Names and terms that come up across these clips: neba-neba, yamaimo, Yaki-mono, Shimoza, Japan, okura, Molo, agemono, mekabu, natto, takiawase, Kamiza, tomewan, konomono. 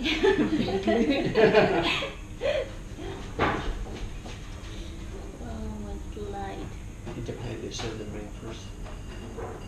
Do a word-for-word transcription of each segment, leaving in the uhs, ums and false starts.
Oh, what light. I think I played this other ring first.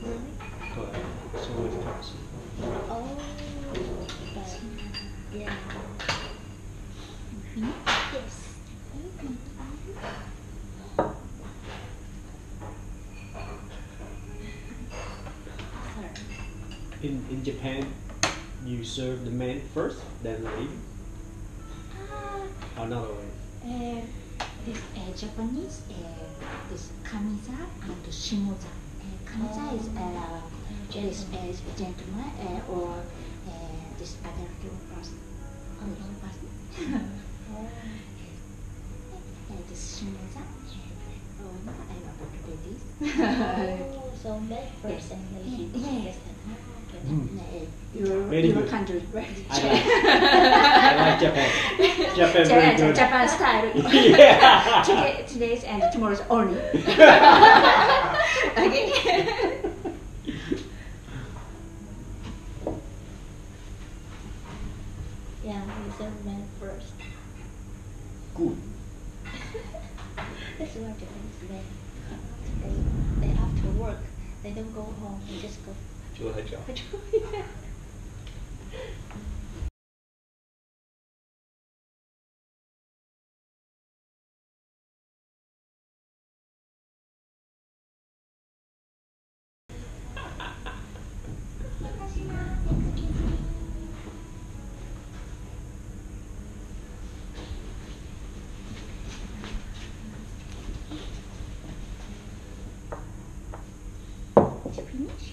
Really? Go ahead. So we've got some. Oh, but, yeah. Mm-hmm. Yes. In, in Japan, you serve the man first, then the lady? Uh, Another way? Uh, this uh, Japanese, uh, this Kamiza and Shimoza. Uh, Kamiza is uh, this uh, gentleman uh, or uh, this other person. Other person. uh, this Shimoza, uh, I don't know what this. So man first and lady yes. First. Mm. Your, very your good. Country, right? I like, I like Japan. Japan, very good. Japan style. Yeah. Today, today's and tomorrow's only. Okay. Yeah, we serve men first. Good. That's what Japanese men. They, they after work, they don't go home. They just go. Do a job. Yeah.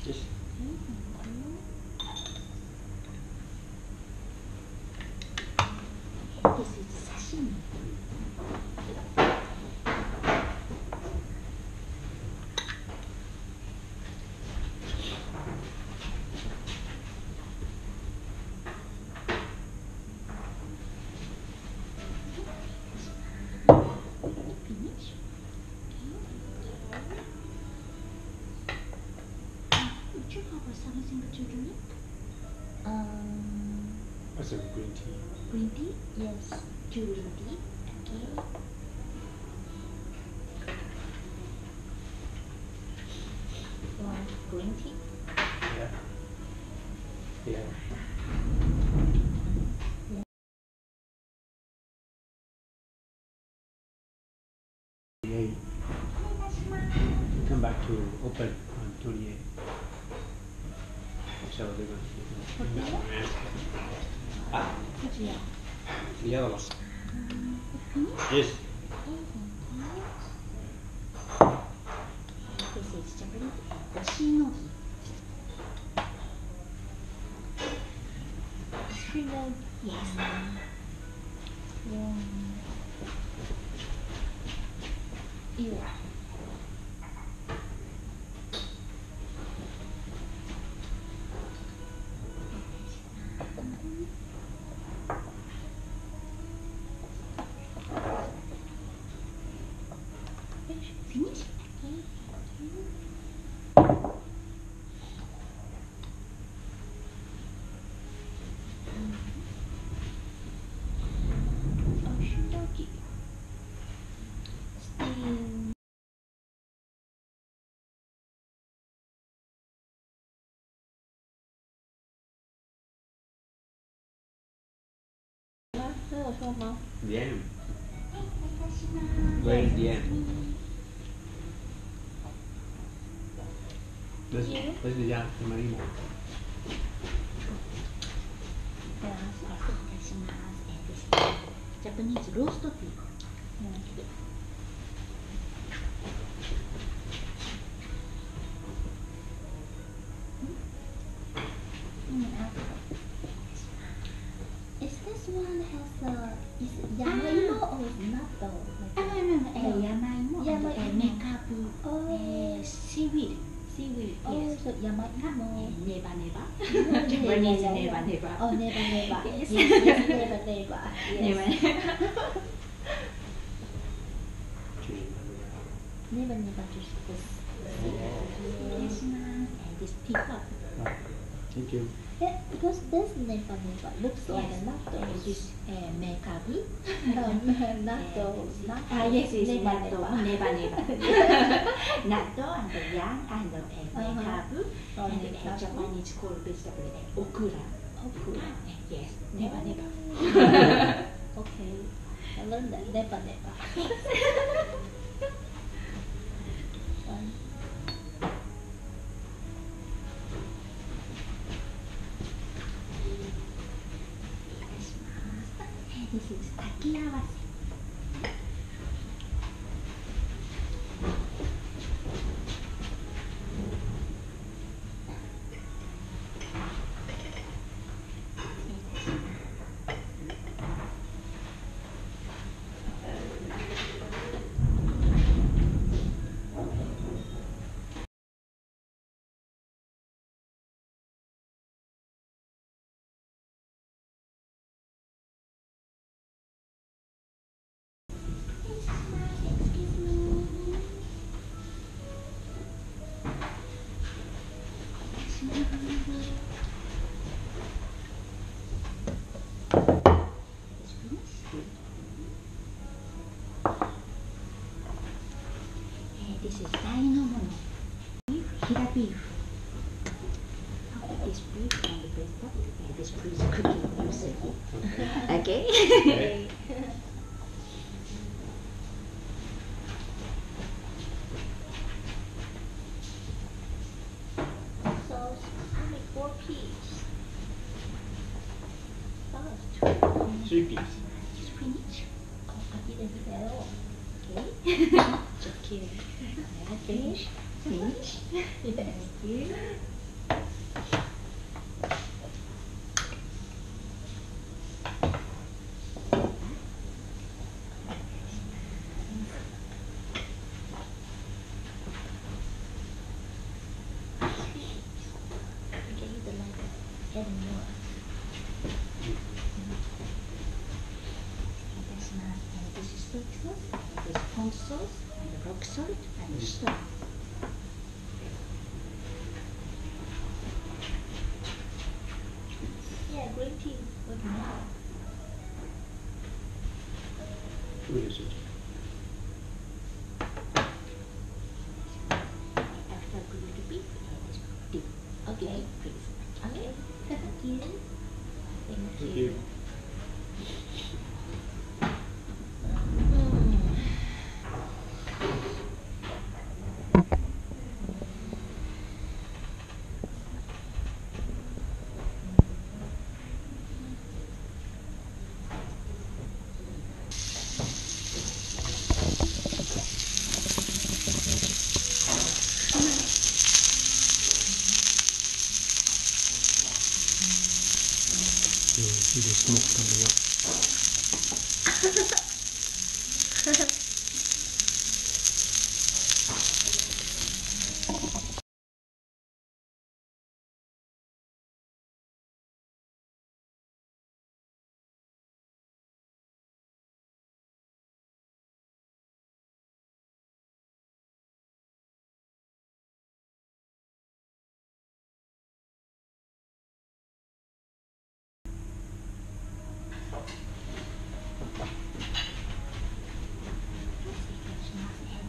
Just this is sashimi. Would you have something to drink? Um, I said green tea. Green tea? Yes. Two green tea. Okay. One green tea? Yeah. Yeah. Yay. Come back to open on twenty-eight. So they're going to ah. Yeah. The other one. Mm-hmm. Yes. Mm-hmm. This is Japanese. Yoshinogi. Three words. Yes. One. Yeah. Finish? Okay. The end. Where is the end? Let's be young, Marimo. Japanese roast of people. Is this one has a. Is it yamaimo or is it natto? No, no, no. Yamaimo. Yamaimo. Mekabu. Oh, seaweed. Seaweed, oh, yes. So yamaimo. Neba-neba. Japanese neba-neba. Oh, neba-neba. Yes, yes, neba-neba. Yes. Neba-neba just this. Yes, ma'am. And this teacup. Thank you. Yeah, because this neba-neba looks yes. like a natto, which is uh, mekabu. um, natto, natto. Ah, yes, it's natto, neba-neba. Natto and the yam and the uh, mekabu. Uh-huh. And in uh, Japan it's called vegetable uh, okura. Okura? Uh, yes, neba-neba. Oh. Okay, I learned that, neba-neba. This is takiawase. This is Agemono, Hira beef. This beef on the bread pot, and this beef is cooking yourself. Okay? Okay. So, only four peas. Oh, two. Three peas. Three each? Oh, I didn't do that at all. Okay? Thank you. Finish? Finish? Thank you. Okay, please. Okay. Thank you. Thank you. See the smoke coming up.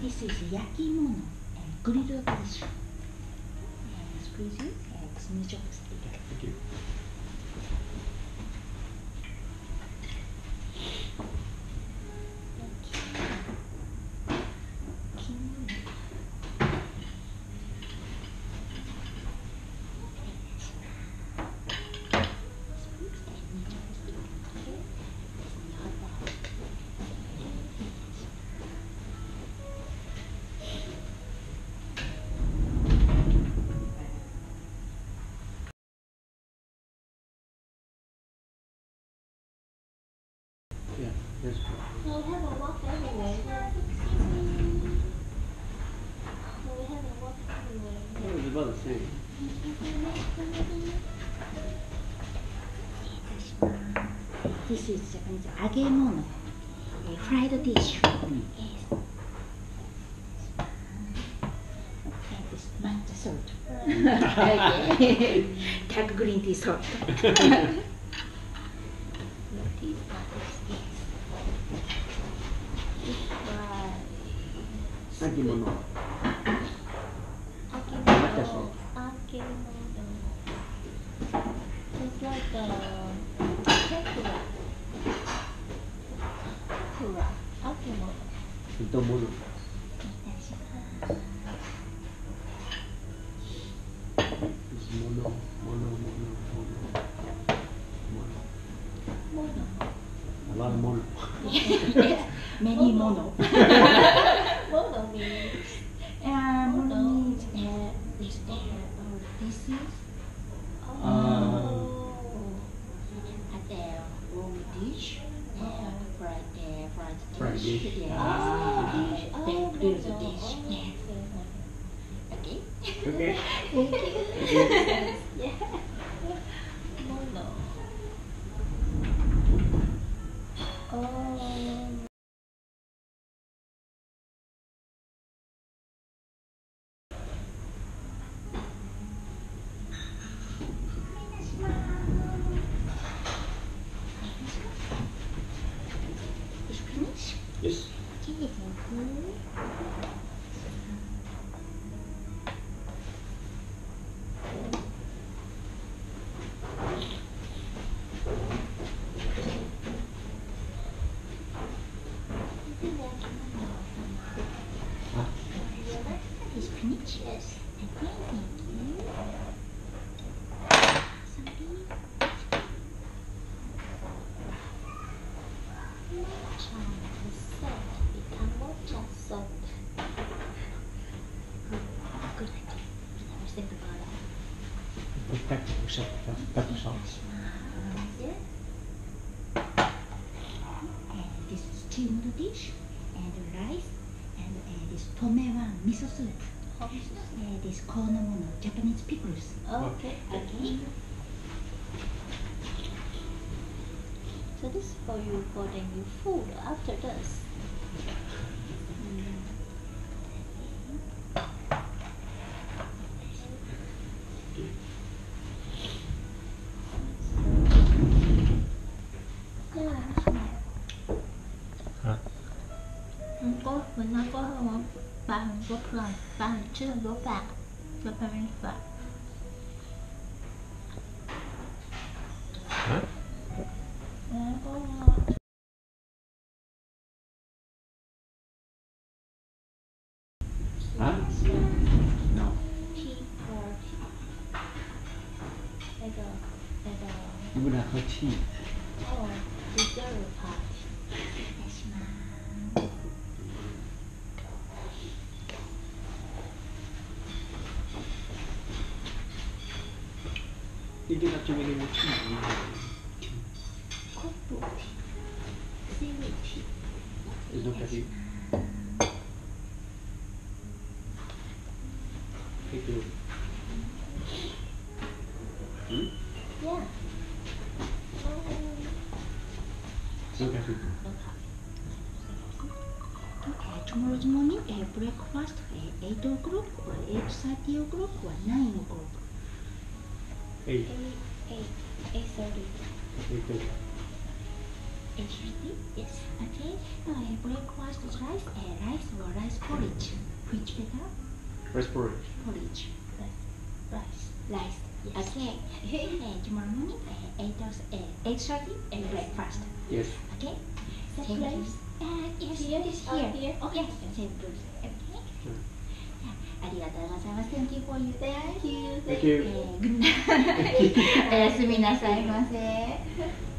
This is Yaki-mono and grilled fish. And squeeze it and sneeze up stick. Thank you. Yes. Can we have a walk everywhere? Excuse me. Can we have a walk everywhere? That was about the same. This is Japanese Agemono, a fried dish. Mm. Yes. And this matcha salt. Okay. had green tea, sorry. Agemono. Agemono. It's like a okura. Okura. Agemono. It's a Molo. It's Molo, Molo, Molo, Molo. Molo. A lot of Molo. Many Molo. Molo means uh, Molo means uh, this uh, this is oh, uh, at the raw dish, uh, fried uh, fried fried dish, dish. Yes. Ah, dish. Oh, then grill the dish. Yes. Okay. Okay. Okay. Yeah. Molo. Oh. This steamed dish and rice and uh, this tomewan miso soup. Uh, this konomono Japanese pickles. Okay. Okay. So this is for you for the new food after this. Mình nói có không? Ba mình có rồi, ba mình trước là gỗ bạc, cho ba mình bạc. You do not have to really much tea. Cocoa tea. Seaweed tea. It's not that deep. Take a look. Hmm? Yeah. It's not that deep. Okay, tomorrow's morning, uh, breakfast uh, eight o'clock or eight thirty o'clock or nine o'clock. Eight. Eight. Eight thirty. Eight thirty. Eight thirty. Yes. Okay. Now I breakfast is rice, uh, rice or rice porridge. Which better? Rice porridge. Porridge. Rice. Rice. Rice. Yes. Okay. uh, tomorrow morning, uh, eight uh, eight thirty, and yes. Breakfast. Yes. Okay. Set so place. Uh, yes. Here is here. Here. Okay. Set place. Okay. Sure. Thank you for you. Thank you. Thank you. Thank you. おやすみなさいませ。